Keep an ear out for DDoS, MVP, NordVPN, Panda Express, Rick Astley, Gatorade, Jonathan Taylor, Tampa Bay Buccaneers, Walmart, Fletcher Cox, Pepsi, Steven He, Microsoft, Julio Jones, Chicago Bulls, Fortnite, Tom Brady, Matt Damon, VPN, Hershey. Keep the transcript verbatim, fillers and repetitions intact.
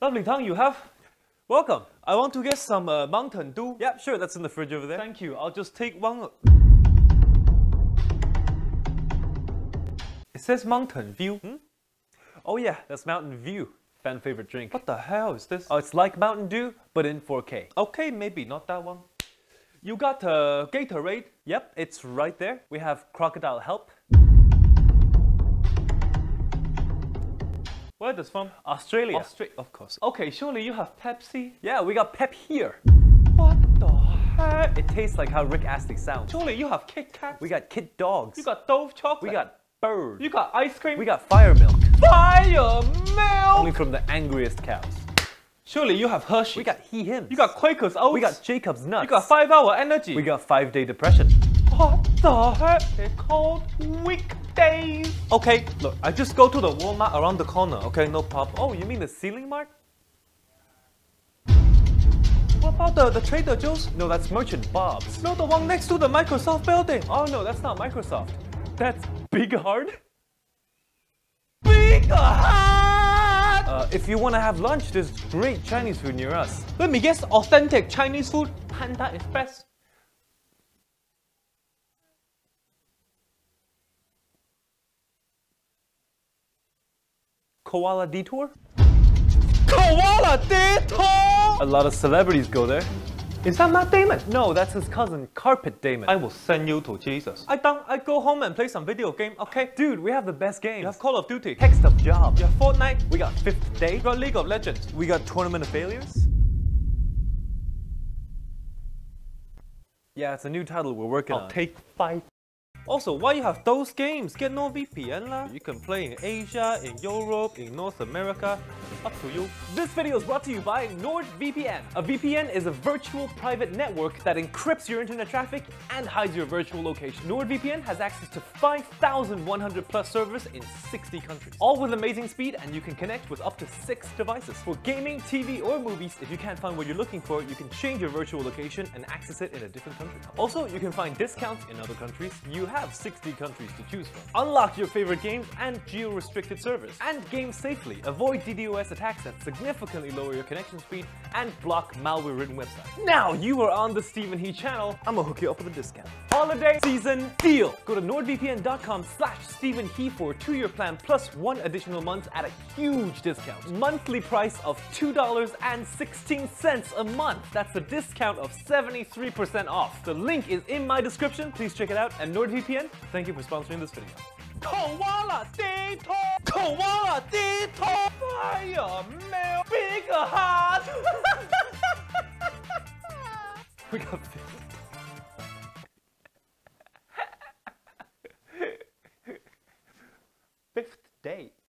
Lovely tongue you have. Welcome. I want to get some uh, Mountain Dew. Yeah, sure, that's in the fridge over there. Thank you. I'll just take one. It says Mountain View. Hmm? Oh yeah, that's Mountain View. Fan favorite drink. What the hell is this? Oh, it's like Mountain Dew, but in four K. Okay, maybe not that one. You got uh, Gatorade. Yep, it's right there. We have Crocodile Help. Where does from? Australia. Austra- of course. Okay, surely you have Pepsi? Yeah, we got Pep here. What the heck? It tastes like how Rick Astley sounds. Surely you have Kit Kats? We got Kit Dogs. You got Dove Chocolate? We got Bird. You got ice cream? We got Fire Milk. Fire Milk! Only from the angriest cows. Surely you have Hershey. We got He Him. You got Quaker's Oats. We got Jacob's Nuts. You got five hour Energy. We got five day Depression. What the heck? They're called weekdays. Okay, look, I just go to the Walmart around the corner, okay? No problem. Oh, you mean the Ceiling Mart? What about the, the Trader Joe's? No, that's Merchant Bob's. No, the one next to the Microsoft building. Oh no, that's not Microsoft. That's Big Hard. Big Hard! Uh, if you want to have lunch, there's great Chinese food near us. Let me guess, authentic Chinese food, Panda Express. Koala Detour? Koala Detour! A lot of celebrities go there. Is that Matt Damon? No, that's his cousin, Carpet Damon. I will send you to Jesus. I don't, I go home and play some video game, okay? Dude, we have the best games. You have Call of Duty, Text of Job. You have Fortnite. We got Fifth Day. We got League of Legends. We got Tournament of Failures. Yeah, it's a new title we're working I'll on. I'll take five. Also, why you have those games? Get NordVPN lah. You can play in Asia, in Europe, in North America, up to you. This video is brought to you by NordVPN. A V P N is a virtual private network that encrypts your internet traffic and hides your virtual location. NordVPN has access to five thousand one hundred plus servers in sixty countries. All with amazing speed, and you can connect with up to six devices. For gaming, T V, or movies, if you can't find what you're looking for, you can change your virtual location and access it in a different country. Also, you can find discounts in other countries. You have Have sixty countries to choose from. Unlock your favorite games and geo-restricted servers, and game safely. Avoid DDoS attacks that significantly lower your connection speed, and block malware-ridden websites. Now you are on the Steven He channel. I'm gonna hook you up with a discount. Holiday season deal. Go to nord V P N dot com slash Steven He for a two year plan plus one additional month at a huge discount. Monthly price of two dollars and sixteen cents a month. That's a discount of seventy-three percent off. The link is in my description. Please check it out. And NordVPN. Thank you for sponsoring this video. Koala Detour! Koala Detour! Fire Milk! Big Heart! We got fifth. Fifth day.